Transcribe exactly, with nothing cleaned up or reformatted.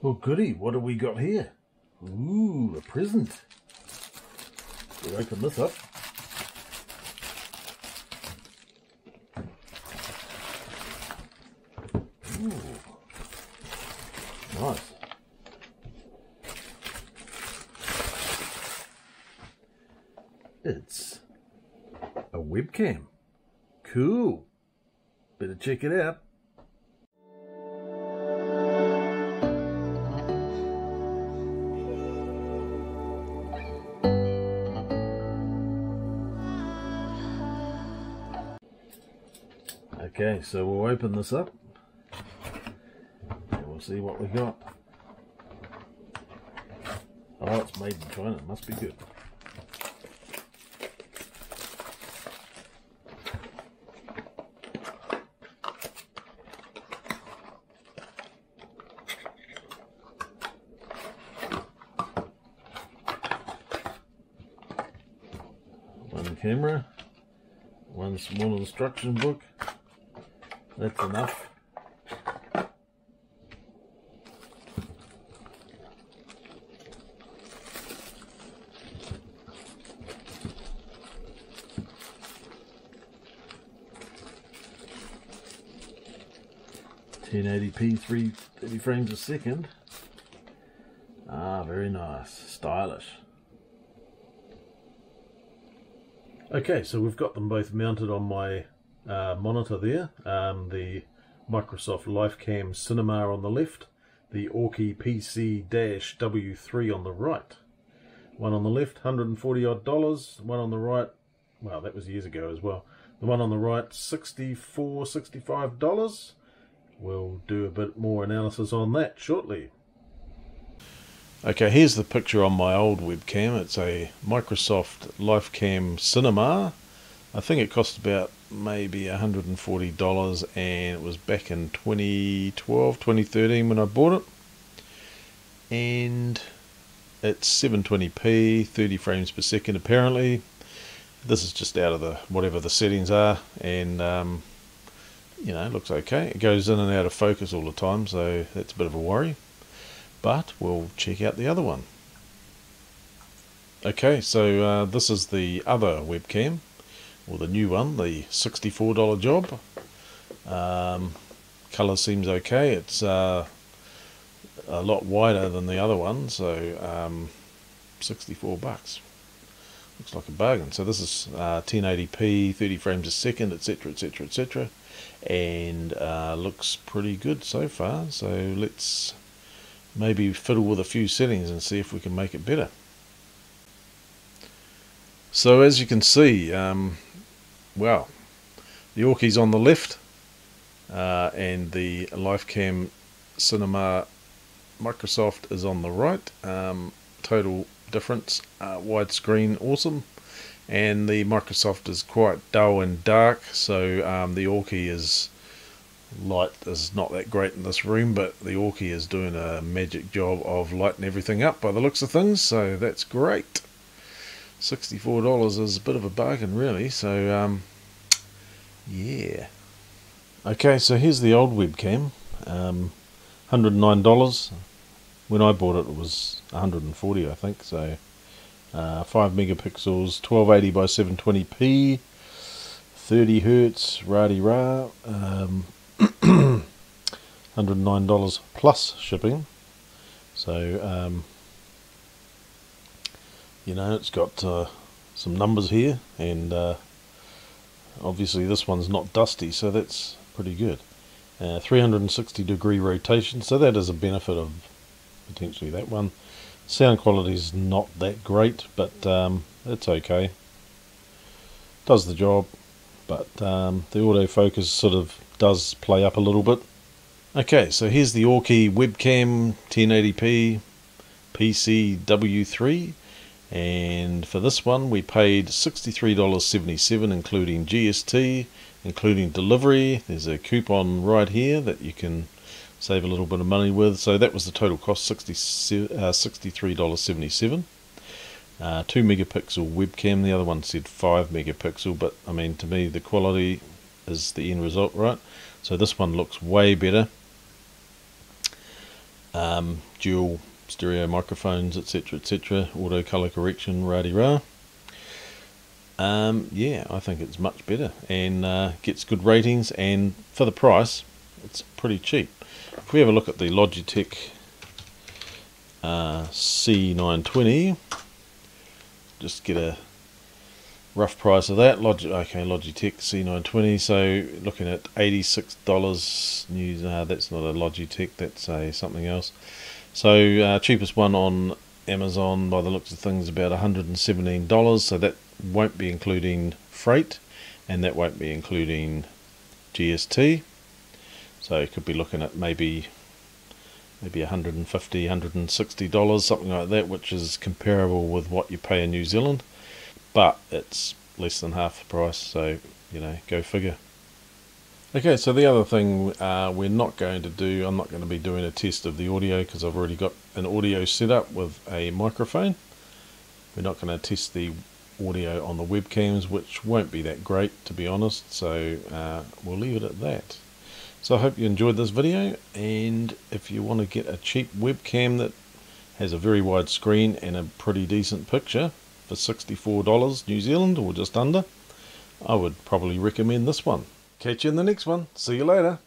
Well, goody, what have we got here? Ooh, a present. We'll open this up. Ooh, nice. It's a webcam. Cool. Better check it out. Okay, so we'll open this up and we'll see what we got. Oh, it's made in China, must be good. One camera, one small instruction book. That's enough. ten eighty p, three thirty frames a second. Ah, very nice. Stylish. Okay, so we've got them both mounted on my Uh, monitor there, um, the Microsoft LifeCam Cinema on the left, the Aukey P C W three on the right. One on the left, one hundred forty odd dollars, one on the right, well, that was years ago as well. The one on the right, sixty-four dollars, sixty-five dollars. We'll do a bit more analysis on that shortly. Okay, here's the picture on my old webcam. It's a Microsoft LifeCam Cinema. I think it cost about maybe one hundred forty dollars, and it was back in twenty twelve, twenty thirteen when I bought it. And it's seven twenty p, thirty frames per second apparently. This is just out of the whatever the settings are, and um, you know, it looks okay. It goes in and out of focus all the time, so that's a bit of a worry. But we'll check out the other one. Okay, so uh, this is the other webcam. Well, the new one, the sixty-four dollar job. Um, colour seems okay. It's uh, a lot wider than the other one, so um, sixty-four bucks. Looks like a bargain. So this is uh, ten eighty p, thirty frames a second, etc, etc, et cetera. And uh, looks pretty good so far. So let's maybe fiddle with a few settings and see if we can make it better. So as you can see, um, well, the Aukey's on the left, uh, and the LifeCam Cinema Microsoft is on the right. Um, total difference, uh, widescreen, awesome. And the Microsoft is quite dull and dark, so um, the Aukey is light. Is not that great in this room, but the Aukey is doing a magic job of lighting everything up by the looks of things, so that's great. sixty-four dollars is a bit of a bargain really, so um, yeah. Okay, so here's the old webcam, um, one hundred nine dollars. When I bought it, it was one hundred forty dollars I think, so uh, five megapixels, twelve eighty by seven twenty p, thirty hertz, rah-de-rah, um, one hundred nine dollars plus shipping, so um, you know, it's got uh, some numbers here, and uh, obviously this one's not dusty, so that's pretty good. Uh, three hundred sixty degree rotation, so that is a benefit of potentially that one. Sound quality is not that great, but um, it's okay. Does the job, but um, the autofocus sort of does play up a little bit. Okay, so here's the Aukey webcam ten eighty p P C W three. And for this one we paid sixty-three dollars and seventy-seven cents including G S T, including delivery. There's a coupon right here that you can save a little bit of money with, so that was the total cost, sixty-three dollars and seventy-seven cents. uh, two megapixel webcam, the other one said five megapixel, but I mean, to me the quality is the end result, right? So this one looks way better. um, dual stereo microphones, etc, etc, auto color correction, rah-de-rah. Um, yeah, I think it's much better and uh, gets good ratings, and for the price it's pretty cheap. If we have a look at the Logitech uh, C nine twenty, just get a rough price of that. Logi okay, Logitech C nine twenty, so looking at eighty-six dollars new. Uh, that's not a Logitech, that's a something else. So uh, cheapest one on Amazon by the looks of things about one hundred and seventeen dollars, so that won't be including freight and that won't be including G S T, so you could be looking at maybe maybe one hundred and fifty, one hundred and sixty dollars, something like that, which is comparable with what you pay in New Zealand, but it's less than half the price, so you know, go figure. Okay, so the other thing uh, we're not going to do, I'm not going to be doing a test of the audio because I've already got an audio set up with a microphone. We're not going to test the audio on the webcams, which won't be that great to be honest, so uh, we'll leave it at that. So I hope you enjoyed this video, and if you want to get a cheap webcam that has a very wide screen and a pretty decent picture for sixty-four dollars New Zealand or just under, I would probably recommend this one. Catch you in the next one. See you later.